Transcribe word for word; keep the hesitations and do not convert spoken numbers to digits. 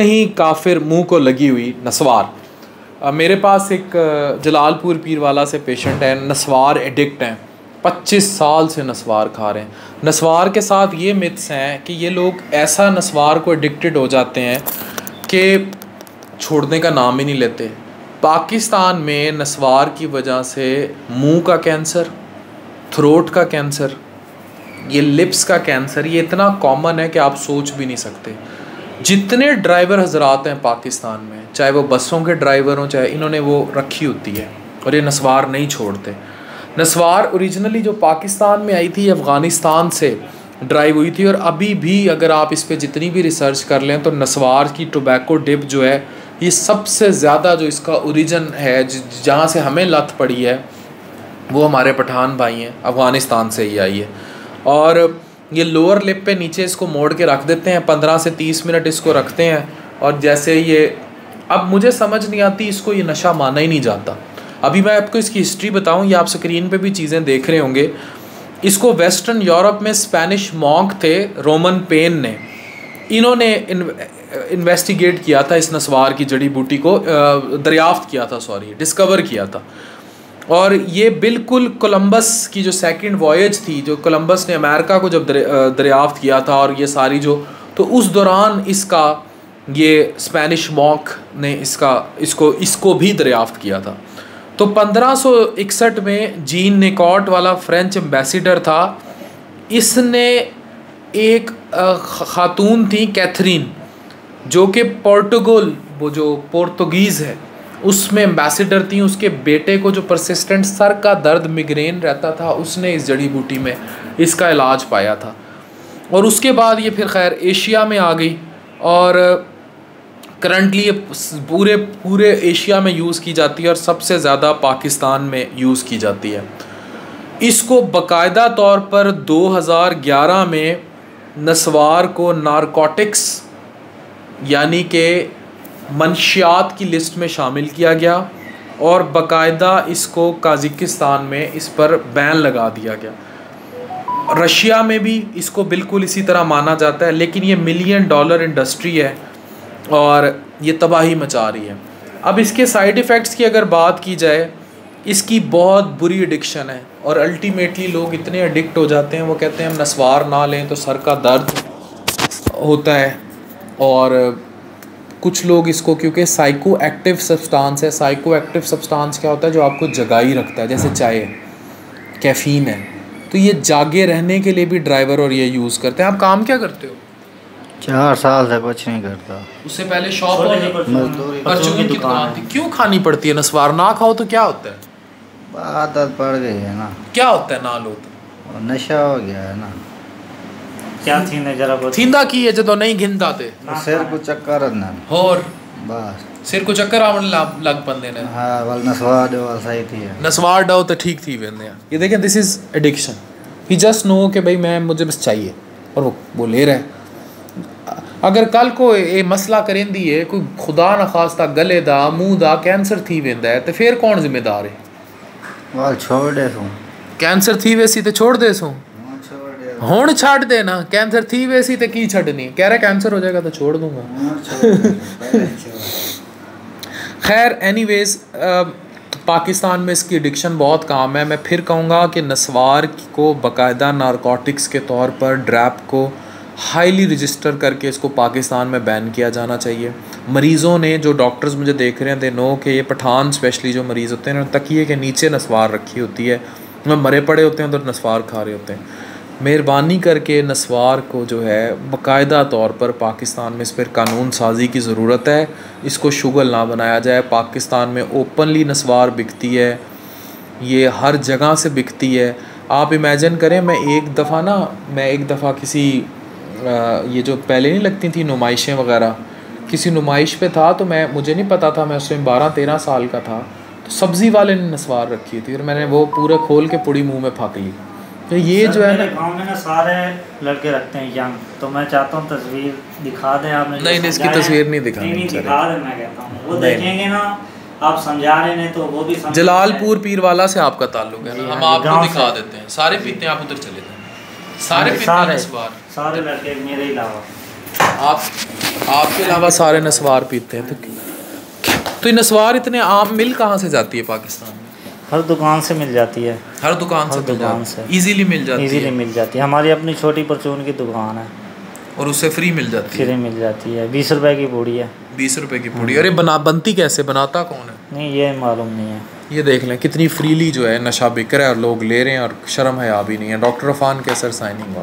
नहीं काफिर मुंह को लगी हुई नस्वार। मेरे पास एक जलालपुर पीर वाला से पेशेंट है, नस्वार एडिक्ट हैं, पच्चीस साल से नस्वार खा रहे हैं। नस्वार के साथ ये मिथ्स हैं कि ये लोग ऐसा नस्वार को एडिक्टेड हो जाते हैं कि छोड़ने का नाम ही नहीं लेते। पाकिस्तान में नस्वार की वजह से मुंह का कैंसर, थ्रोट का कैंसर, ये लिप्स का कैंसर, ये इतना कॉमन है कि आप सोच भी नहीं सकते। जितने ड्राइवर हजरात हैं पाकिस्तान में, चाहे वो बसों के ड्राइवर हों, चाहे इन्होंने वो रखी होती है और ये नस्वार नहीं छोड़ते। नस्वार ओरिजिनली जो पाकिस्तान में आई थी, अफ़गानिस्तान से ड्राइव हुई थी, और अभी भी अगर आप इस पे जितनी भी रिसर्च कर लें तो नस्वार की टोबैको डिप जो है ये सबसे ज़्यादा जो इसका ओरिजिन है, जहाँ से हमें लत पड़ी है, वो हमारे पठान भाई हैं, अफ़गानिस्तान से ही आई है। और ये लोअर लिप पे नीचे इसको मोड़ के रख देते हैं, पंद्रह से तीस मिनट इसको रखते हैं, और जैसे ये, अब मुझे समझ नहीं आती इसको, ये नशा माना ही नहीं जाता। अभी मैं आपको इसकी हिस्ट्री बताऊं, या आप स्क्रीन पे भी चीज़ें देख रहे होंगे। इसको वेस्टर्न यूरोप में स्पेनिश मॉन्क थे रोमन पेन ने, इन्होंने इन्वेस्टिगेट किया था, इस नस्वार की जड़ी बूटी को दरियाफ्त किया था, सॉरी डिस्कवर किया था। और ये बिल्कुल कोलंबस की जो सेकंड वॉयज थी, जो कोलंबस ने अमेरिका को जब दरियाफ्त किया था, और ये सारी जो, तो उस दौरान इसका ये स्पेनिश मॉन्क ने इसका इसको इसको भी दरियाफ्त किया था। तो पंद्रह सौ इकसठ में जीन निकॉट वाला फ्रेंच एम्बेसडर था, इसने एक खातून थी कैथरीन, जो कि पोर्टुगल, वो जो पोर्तुगीज़ है, उसमें एम्बेसडर थी। उसके बेटे को जो परसिस्टेंट सर का दर्द मिग्रेन रहता था, उसने इस जड़ी बूटी में इसका इलाज पाया था। और उसके बाद ये फिर खैर एशिया में आ गई, और करंटली ये पूरे पूरे एशिया में यूज़ की जाती है, और सबसे ज़्यादा पाकिस्तान में यूज़ की जाती है। इसको बाकायदा तौर पर दो हज़ार ग्यारह में नस्वार को नारकोटिक्स यानी के मनशियात की लिस्ट में शामिल किया गया, और बाकायदा इसको कजाकिस्तान में इस पर बैन लगा दिया गया। रशिया में भी इसको बिल्कुल इसी तरह माना जाता है, लेकिन ये मिलियन डॉलर इंडस्ट्री है और ये तबाही मचा रही है। अब इसके साइड इफ़ेक्ट्स की अगर बात की जाए, इसकी बहुत बुरी एडिक्शन है, और अल्टीमेटली लोग इतने एडिक्ट हो जाते हैं, वो कहते हैं हम नस्वार ना लें तो सर का दर्द होता है। और कुछ लोग इसको, क्योंकि साइको एक्टिव सब्सटेंस है, साइको एक्टिव सब्सटेंस क्या होता है, जो आपको जगा ही रखता है, जैसे चाय, कैफ़ीन है, तो ये जागे रहने के लिए भी ड्राइवर और ये यूज़ करते हैं। आप काम क्या करते हो? चार साल से कुछ नहीं करता। उससे पहले शॉप की दुकान थी। क्यों खानी पड़ती है नस्वार? ना खाओ तो क्या होता है? आदत पड़ गई है ना। क्या होता है? ना लो तो नशा हो गया है ना। क्या थींदा जरा बोल। थींदा की है जो नहीं गिनता थे। सिर को चक्कर आना और बस सिर को चक्कर आवन लग पंदे ने। हां वाल नस्वार दो सही थी। नस्वार दो तो ठीक थी वेंदे। ये देखें, this is addiction. He just know कि भाई मैं, मुझे बस चाहिए, और वो वो ले रहा है। अगर कल को ये मसला करेंदी है, कोई खुदा न खास्ता गले दा, मुंह दा कैंसर थी वेंदा है, तो फिर कौन जिम्मेदार है? वाल छोड़ दे सो। कैंसर थी वैसी तो छोड़ दे सो। हुण छाड़ दे ना, कैंसर थी वैसी तो की छड़नी, कह रहा कैंसर हो जाएगा तो छोड़ दूंगा। खैर एनीवेज, पाकिस्तान में इसकी एडिक्शन बहुत काम है। मैं फिर कहूँगा कि नस्वार को बाकायदा नारकोटिक्स के तौर पर ड्रैप को हाईली रजिस्टर करके इसको पाकिस्तान में बैन किया जाना चाहिए। मरीज़ों ने, जो डॉक्टर्स मुझे देख रहे हैं, दे नो कि ये पठान स्पेशली जो मरीज़ होते हैं, तकिए के नीचे नस्वार रखी होती है, उनमें मरे पड़े होते हैं, उधर नस्वार खा रहे होते हैं। मेहरबानी करके नस्वार को जो है बाकायदा तौर पर पाकिस्तान में इस पर कानून साजी की ज़रूरत है। इसको शुगल ना बनाया जाए। पाकिस्तान में ओपनली नस्वार बिकती है, ये हर जगह से बिकती है। आप इमेजिन करें, मैं एक दफ़ा ना मैं एक दफ़ा किसी आ, ये जो पहले नहीं लगती थी नुमाइशें वगैरह, किसी नुमाइश पे था, तो मैं, मुझे नहीं पता था, मैं उस टाइम बारह तेरह साल का था, तो सब्ज़ी वाले ने नस्वार रखी थी, और मैंने वो पूरा खोल के पूरी मुंह में फाँक ली। तो ये जो है ना, गाँव में ना सारे लड़के रखते हैं यंग, तो मैं चाहता हूँ तस्वीर दिखा दें। आपने नहीं नहीं इसकी तस्वीर नहीं दिखा दिखा दें, मैं कहता हूँ वो देखेंगे ना, आप समझा रहे हैं तो वो भी। जलालपुर पीर वाला से आपका ताल्लुक है, हम आपको दिखा देते हैं, सारे पीते हैं, आप उधर चले जाएँ, सारे सारे, सारे लड़के मेरे अलावा आप आपके अलावा सारे नस्वार पीते हैं। तो तो ये नस्वार इतने आम मिल कहाँ से जाती है पाकिस्तान में? हर दुकान से मिल जाती है। हर दुकान हर से दुकान से इजीली मिल जाती है। इजीली मिल जाती है। हमारी अपनी छोटी परचून की दुकान है और उससे फ्री मिल जाती है। फ्री मिल जाती है। बीस रुपए की पूड़ी है। बीस रुपए की पूड़ी। अरे बना बनती कैसे, बनाता कौन है? नहीं ये मालूम नहीं है। ये देख लें कितनी फ्रीली जो है नशा बिक रहा है और लोग ले रहे हैं और शर्म हया भी नहीं है। डॉक्टर अफान कैसर साइनिंग।